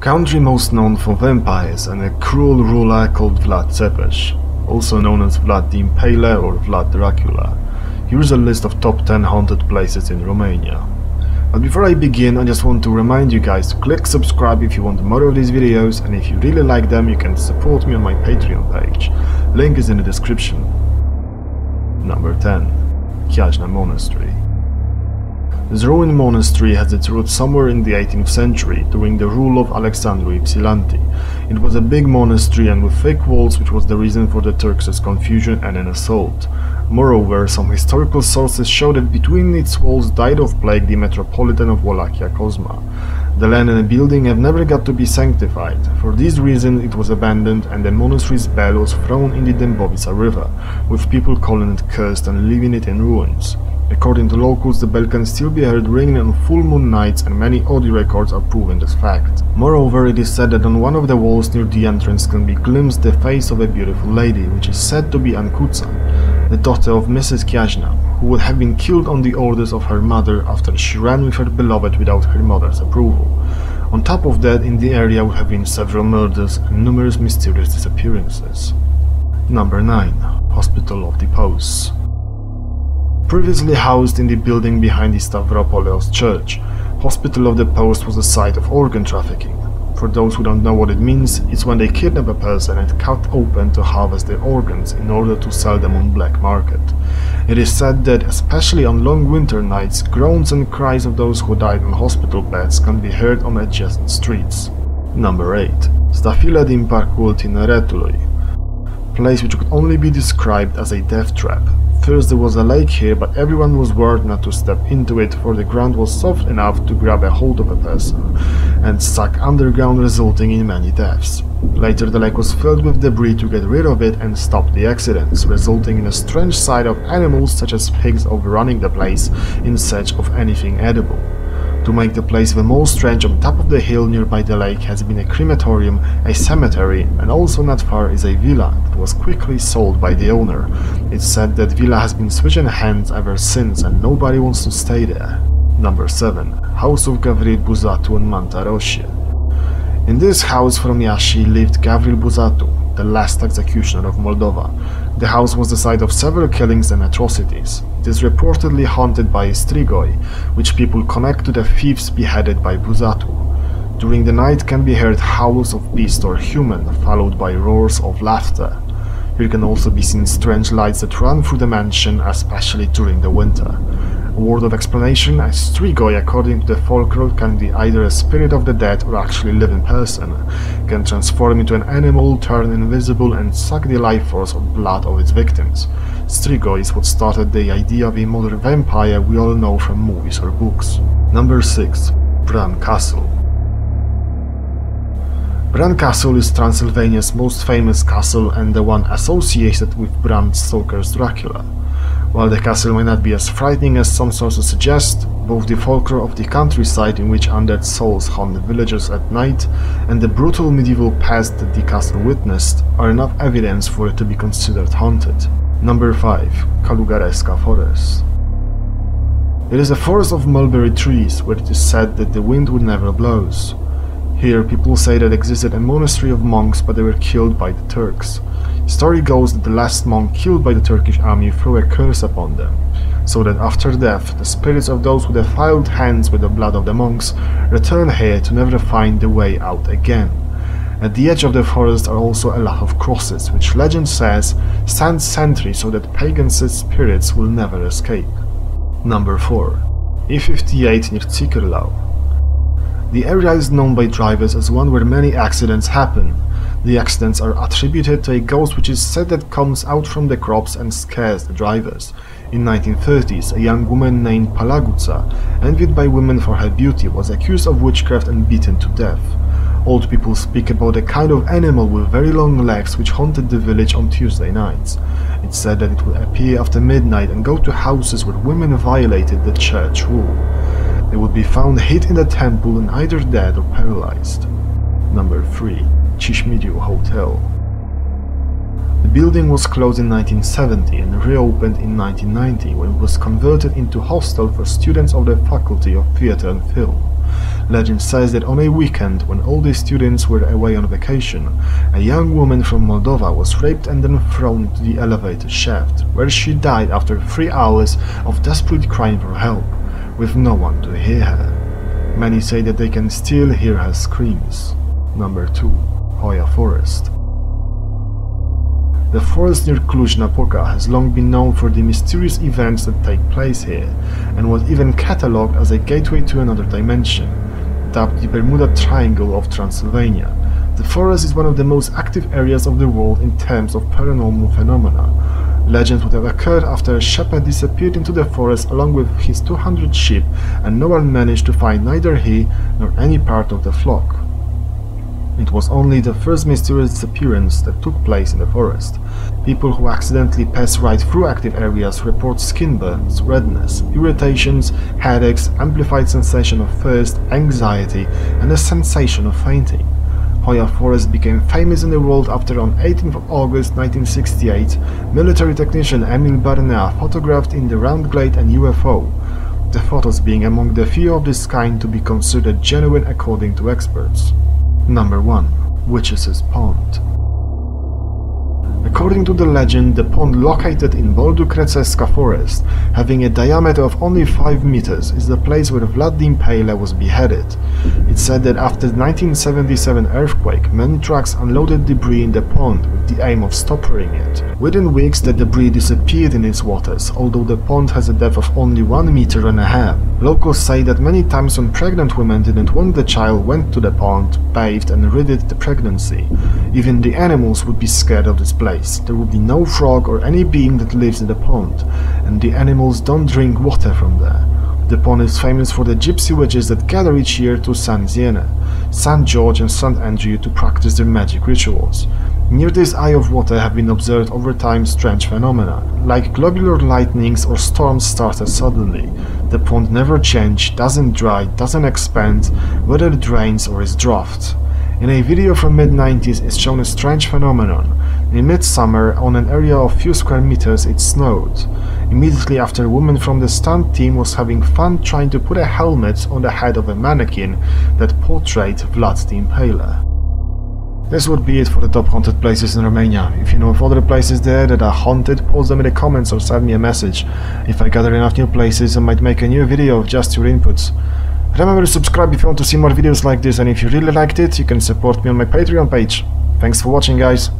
Country most known for vampires and a cruel ruler called Vlad Tepes, also known as Vlad the Impaler or Vlad Dracula. Here's a list of top 10 haunted places in Romania. But before I begin, I just want to remind you guys to click subscribe if you want more of these videos, and if you really like them you can support me on my Patreon page. Link is in the description. Number 10. Chiajna Monastery. This ruined monastery has its roots somewhere in the 18th century, during the rule of Alexandru Ypsilanti. It was a big monastery and with thick walls, which was the reason for the Turks' confusion and an assault. Moreover, some historical sources show that between its walls died of plague the Metropolitan of Wallachia Cosma. The land and the building have never got to be sanctified. For this reason it was abandoned and the monastery's bell was thrown in the Dembovica River, with people calling it cursed and leaving it in ruins. According to locals, the bell can still be heard ringing on full moon nights, and many audio records are proving this fact. Moreover, it is said that on one of the walls near the entrance can be glimpsed the face of a beautiful lady, which is said to be Ankutsa, the daughter of Mrs. Chiajna, who would have been killed on the orders of her mother after she ran with her beloved without her mother's approval. On top of that, in the area would have been several murders and numerous mysterious disappearances. Number 9. Hospital of the Posts. Previously housed in the building behind the Stavropoleos Church, Hospital of the Posts was a site of organ trafficking. For those who don't know what it means, it's when they kidnap a person and cut open to harvest their organs in order to sell them on black market. It is said that, especially on long winter nights, groans and cries of those who died on hospital beds can be heard on adjacent streets. Number 8. Stafiile din Parcul Tineretului. Place which could only be described as a death trap. First there was a lake here, but everyone was warned not to step into it, for the ground was soft enough to grab a hold of a person and suck underground, resulting in many deaths. Later the lake was filled with debris to get rid of it and stop the accidents, resulting in a strange sight of animals such as pigs overrunning the place in search of anything edible. To make the place even more strange, on top of the hill nearby the lake has been a crematorium, a cemetery, and also not far is a villa that was quickly sold by the owner. It's said that villa has been switching hands ever since and nobody wants to stay there. Number 7. House of Gavril Buzatu and Manta Roșie. In this house from Yashi lived Gavril Buzatu, the last executioner of Moldova. The house was the site of several killings and atrocities. It is reportedly haunted by Strigoi, which people connect to the thieves beheaded by Buzatu. During the night can be heard howls of beast or human, followed by roars of laughter. Here can also be seen strange lights that run through the mansion, especially during the winter. A word of explanation, a Strigoi, according to the folklore, can be either a spirit of the dead or actually living person, can transform into an animal, turn invisible and suck the life force or blood of its victims. Strigoi is what started the idea of a modern vampire we all know from movies or books. Number 6. Bran Castle. Bran Castle is Transylvania's most famous castle and the one associated with Bram Stoker's Dracula. While the castle may not be as frightening as some sources suggest, both the folklore of the countryside in which undead souls haunt the villagers at night and the brutal medieval past that the castle witnessed are enough evidence for it to be considered haunted. Number 5. Călugăreasca Forest. It is a forest of mulberry trees where it is said that the wind would never blows. Here people say that existed a monastery of monks, but they were killed by the Turks. Story goes that the last monk killed by the Turkish army threw a curse upon them, so that after death the spirits of those who defiled hands with the blood of the monks return here to never find the way out again. At the edge of the forest are also a lot of crosses, which legend says stand sentry so that pagan spirits will never escape. Number 4. E58 near Cicârlâu. The area is known by drivers as one where many accidents happen. The accidents are attributed to a ghost which is said that comes out from the crops and scares the drivers. In 1930s, a young woman named Palagutsa, envied by women for her beauty, was accused of witchcraft and beaten to death. Old people speak about a kind of animal with very long legs which haunted the village on Tuesday nights. It's said that it would appear after midnight and go to houses where women violated the church rule. They would be found hid in the temple and either dead or paralyzed. Number 3. Cișmigiu Hotel. The building was closed in 1970 and reopened in 1990 when it was converted into hostel for students of the Faculty of Theatre and Film. Legend says that on a weekend, when all the students were away on vacation, a young woman from Moldova was raped and then thrown into the elevator shaft, where she died after 3 hours of desperate crying for help, with no one to hear her. Many say that they can still hear her screams. Number 2. Hoia Forest. The forest near Cluj-Napoca has long been known for the mysterious events that take place here, and was even catalogued as a gateway to another dimension. Dubbed the Bermuda Triangle of Transylvania, the forest is one of the most active areas of the world in terms of paranormal phenomena. Legends would have occurred after a shepherd disappeared into the forest along with his 200 sheep, and no one managed to find neither he nor any part of the flock. It was only the first mysterious disappearance that took place in the forest. People who accidentally pass right through active areas report skin burns, redness, irritations, headaches, amplified sensation of thirst, anxiety, and a sensation of fainting. Hoia Forest became famous in the world after on 18th of August 1968, military technician Emil Barnea photographed in the Round Glade an UFO, the photos being among the few of this kind to be considered genuine according to experts. Number 1. Witches' Pond. According to the legend, the pond located in Bolduc-Rețesca Forest, having a diameter of only 5 meters, is the place where Vlad the Impaler was beheaded. It's said that after the 1977 earthquake, many trucks unloaded debris in the pond with the aim of stopping it. Within weeks, the debris disappeared in its waters, although the pond has a depth of only 1.5 meters. Locals say that many times when pregnant women didn't want the child went to the pond, bathed and ridded the pregnancy. Even the animals would be scared of this place. There would be no frog or any being that lives in the pond, and the animals don't drink water from there. The pond is famous for the gypsy witches that gather each year to San Ziena, St. George and St. Andrew to practice their magic rituals. Near this eye of water have been observed over time strange phenomena, like globular lightnings or storms started suddenly. The pond never changes, doesn't dry, doesn't expand, whether it drains or is drought. In a video from mid-90s is shown a strange phenomenon. In midsummer, on an area of few square meters, it snowed. Immediately after, a woman from the stunt team was having fun trying to put a helmet on the head of a mannequin that portrayed Vlad the Impaler. This would be it for the top haunted places in Romania. If you know of other places there that are haunted, post them in the comments or send me a message. If I gather enough new places, I might make a new video of just your inputs. Remember to subscribe if you want to see more videos like this, and if you really liked it, you can support me on my Patreon page. Thanks for watching, guys!